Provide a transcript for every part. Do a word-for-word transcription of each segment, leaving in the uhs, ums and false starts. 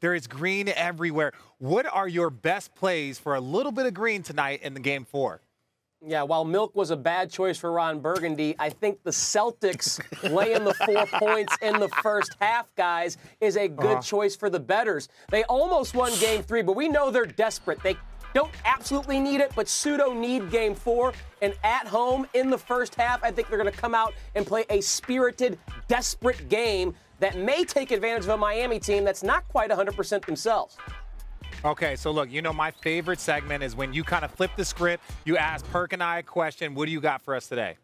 There is green everywhere. What are your best plays for a little bit of green tonight in the game four? Yeah, while milk was a bad choice for Ron Burgundy, I think the Celtics laying the four points in the first half, guys, is a good uh-huh. choice for the bettors. They almost won game three, but we know they're desperate. They don't absolutely need it, but pseudo need game four. And at home in the first half, I think they're going to come out and play a spirited, desperate game that may take advantage of a Miami team that's not quite one hundred percent themselves. Okay, so look, you know my favorite segment is when you kind of flip the script, you ask Perk and I a question, what do you got for us today?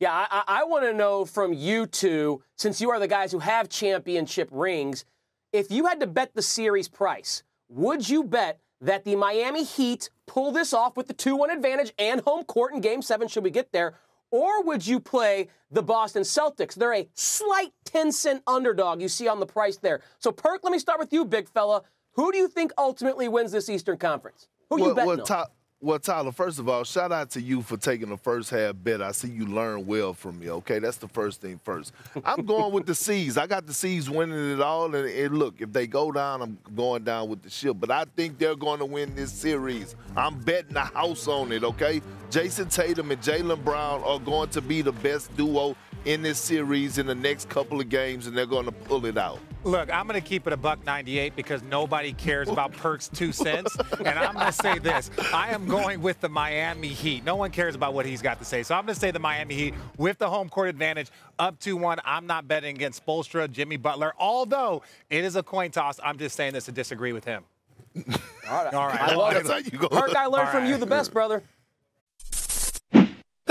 Yeah, I, I want to know from you two, since you are the guys who have championship rings, if you had to bet the series price, would you bet that the Miami Heat pull this off with the two one advantage and home court in Game seven, should we get there, or would you play the Boston Celtics? They're a slight ten cent underdog you see on the price there. So, Perk, let me start with you, big fella. Who do you think ultimately wins this Eastern Conference? Who well, you betting well, on? Ty well, Tyler, first of all, shout out to you for taking the first half bet. I see you learn well from me, okay? That's the first thing first. I'm going with the C's. I got the C's winning it all. And, and look, if they go down, I'm going down with the ship. But I think they're going to win this series. I'm betting the house on it, okay? Jason Tatum and Jaylen Brown are going to be the best duo in this series in the next couple of games, and they're going to pull it out. Look, I'm going to keep it a buck ninety-eight because nobody cares about Perk's two cents. And I'm going to say this. I am going with the Miami Heat. No one cares about what he's got to say. So I'm going to say the Miami Heat with the home court advantage up two one. I'm not betting against Spoelstra, Jimmy Butler, although it is a coin toss. I'm just saying this to disagree with him. All right. All right. I love it. Perk, I learned from you the best, brother.